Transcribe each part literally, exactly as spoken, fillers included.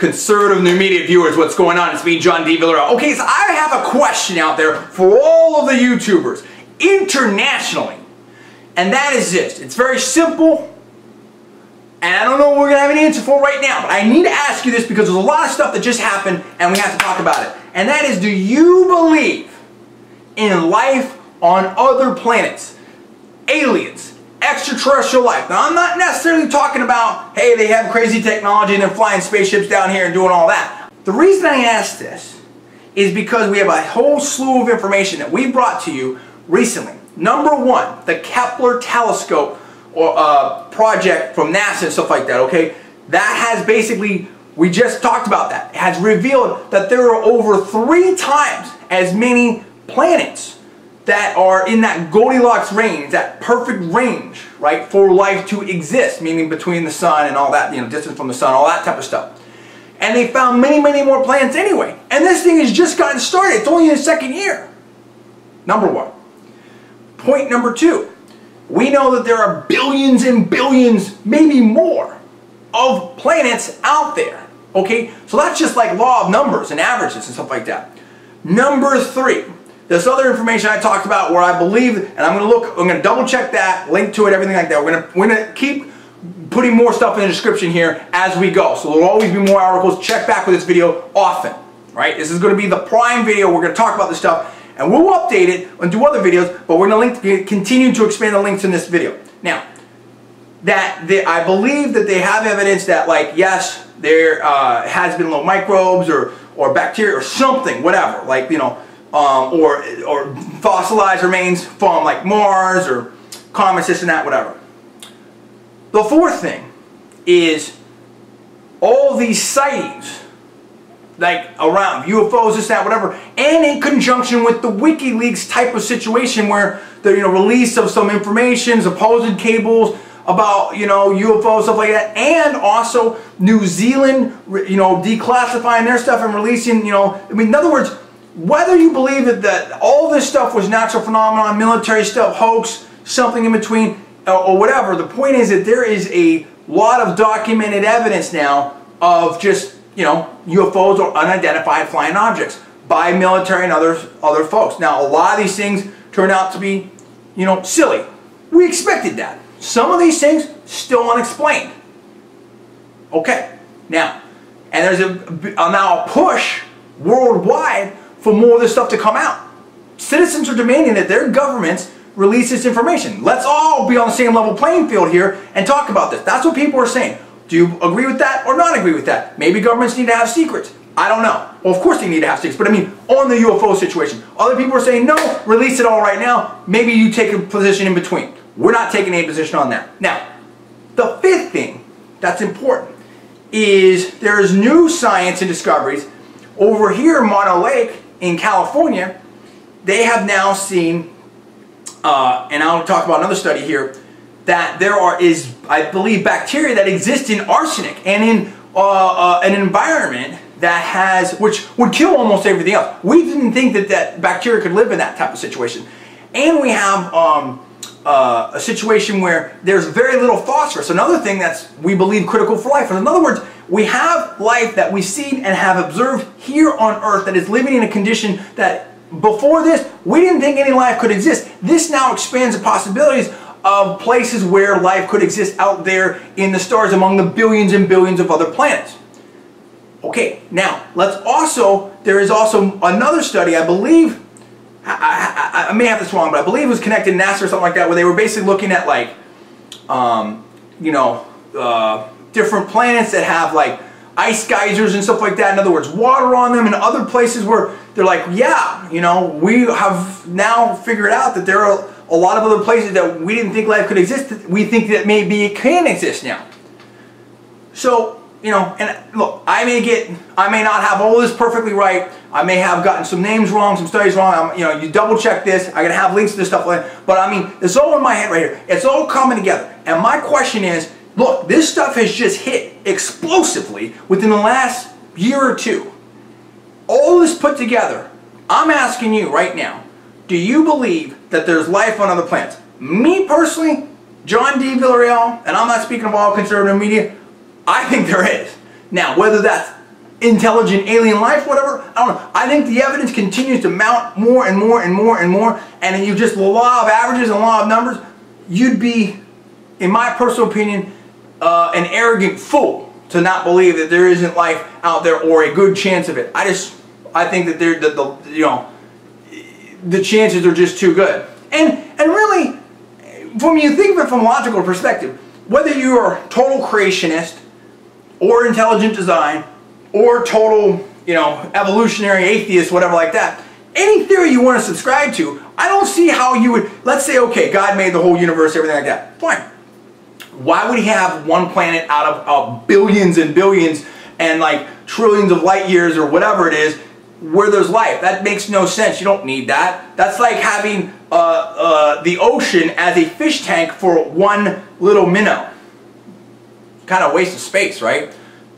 Conservative New Media viewers, what's going on? It's me, John D. Villarreal. Okay, so I have a question out there for all of the YouTubers internationally, and that is this. It's very simple, and I don't know what we're going to have an answer for right now, but I need to ask you this because there's a lot of stuff that just happened, and we have to talk about it. And that is, do you believe in life on other planets? Aliens? Extraterrestrial life? Now, I'm not necessarily talking about, hey, they have crazy technology and they're flying spaceships down here and doing all that. The reason I ask this is because we have a whole slew of information that we brought to you recently. Number one, the Kepler telescope or uh, project from NASA and stuff like that, okay? That has basically, we just talked about that, it has revealed that there are over three times as many planets that are in that Goldilocks range, that perfect range, right, for life to exist, meaning between the sun and all that, you know, distance from the sun, all that type of stuff. And they found many, many more planets anyway. And this thing has just gotten started. It's only in its second year. Number one. Point number two. We know that there are billions and billions, maybe more, of planets out there. Okay? So that's just like law of numbers and averages and stuff like that. Number three. This other information I talked about where I believe, and I'm going to look, I'm going to double check that, link to it, everything like that. We're going to, we're going to keep putting more stuff in the description here as we go. So there will always be more articles. Check back with this video often, right? This is going to be the prime video. We're going to talk about this stuff, and we'll update it and do other videos, but we're going to link, continue to expand the links in this video. Now, that they, I believe that they have evidence that, like, yes, there uh, has been little microbes or, or bacteria or something, whatever, like, you know, Um, or, or fossilized remains from like Mars or comets, this and that, whatever. The fourth thing is all these sightings, like around U F Os, this, that, whatever, and in conjunction with the WikiLeaks type of situation where the, you know, release of some information, supposed cables about, you know, U F Os, stuff like that, and also New Zealand, you know, declassifying their stuff and releasing, you know, I mean, in other words, whether you believe that the, all this stuff was natural phenomenon, military stuff, hoax, something in between, uh, or whatever, the point is that there is a lot of documented evidence now of just, you know, U F Os or unidentified flying objects by military and other, other folks. Now, a lot of these things turn out to be, you know, silly. We expected that. Some of these things still unexplained. Okay. Now, and there's a, a now a push worldwide for more of this stuff to come out. Citizens are demanding that their governments release this information. Let's all be on the same level playing field here and talk about this. That's what people are saying. Do you agree with that or not agree with that? Maybe governments need to have secrets. I don't know. Well, of course they need to have secrets, but I mean, on the U F O situation. Other people are saying, no, release it all right now. Maybe you take a position in between. We're not taking any position on that. Now, the fifth thing that's important is there is new science and discoveries. Over here in Mono Lake, in California, they have now seen, uh, and I'll talk about another study here, that there are is, I believe, bacteria that exist in arsenic and in uh, uh, an environment that has, which would kill almost everything else. We didn't think that that bacteria could live in that type of situation. And we have um, uh, a situation where there's very little phosphorus, another thing that's, we believe, critical for life. And in other words, we have life that we've seen and have observed here on Earth that is living in a condition that before this, we didn't think any life could exist. This now expands the possibilities of places where life could exist out there in the stars among the billions and billions of other planets. Okay, now, let's also, there is also another study, I believe, I, I, I may have this wrong, but I believe it was connected to NASA or something like that, where they were basically looking at like, um, you know, uh, different planets that have like ice geysers and stuff like that. In other words, water on them, and other places where they're like, yeah, you know, we have now figured out that there are a lot of other places that we didn't think life could exist. We think that maybe it can exist now. So, you know, and look, I may get, I may not have all this perfectly right. I may have gotten some names wrong, some studies wrong. I'm, you know, you double check this. I'm gonna have links to this stuff. But I mean, it's all in my head right here. It's all coming together. And my question is, look, this stuff has just hit explosively within the last year or two. All this put together, I'm asking you right now, do you believe that there's life on other planets? Me personally, John D. Villarreal, and I'm not speaking of all conservative media, I think there is. Now, whether that's intelligent alien life, whatever, I don't know. I think the evidence continues to mount more and more and more and more, and you just, the law of averages and the law of numbers, you'd be, in my personal opinion, uh, an arrogant fool to not believe that there isn't life out there, or a good chance of it. I just, I think that they're, the, the, you know, the chances are just too good. And, and really, when you think of it from a logical perspective, whether you are total creationist, or intelligent design, or total, you know, evolutionary atheist, whatever like that, any theory you want to subscribe to, I don't see how you would, let's say, okay, God made the whole universe, everything like that, fine. Why would he have one planet out of uh, billions and billions and like trillions of light years or whatever it is where there's life? That makes no sense. You don't need that. That's like having uh, uh, the ocean as a fish tank for one little minnow. Kind of waste of space, right?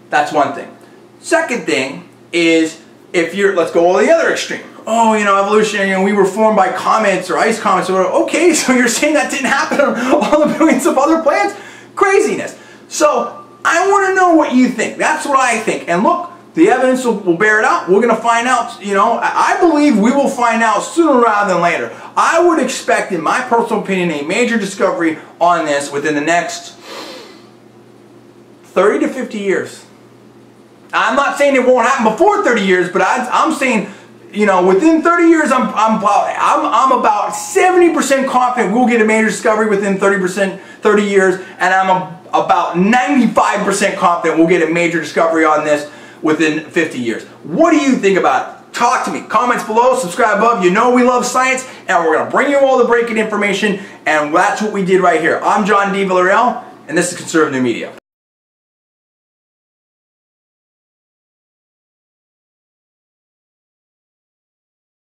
That's one thing. Second thing is, if you're, let's go to the other extreme. Oh, you know, evolutionary, you know, we were formed by comets or ice comets or whatever. Okay, so you're saying that didn't happen on all the billions of other planets? Craziness. So I want to know what you think. That's what I think. And look, the evidence will, will bear it out. We're going to find out, you know, I, I believe we will find out sooner rather than later. I would expect, in my personal opinion, a major discovery on this within the next thirty to fifty years. I'm not saying it won't happen before thirty years, but I, I'm saying, you know, within thirty years, I'm, I'm, I'm, I'm about seventy percent confident we'll get a major discovery within thirty percent, thirty years, and I'm a, about ninety-five percent confident we'll get a major discovery on this within fifty years. What do you think about it? Talk to me. Comments below, subscribe above. You know we love science, and we're going to bring you all the breaking information, and that's what we did right here. I'm John D. Villarreal, and this is Conservative New Media.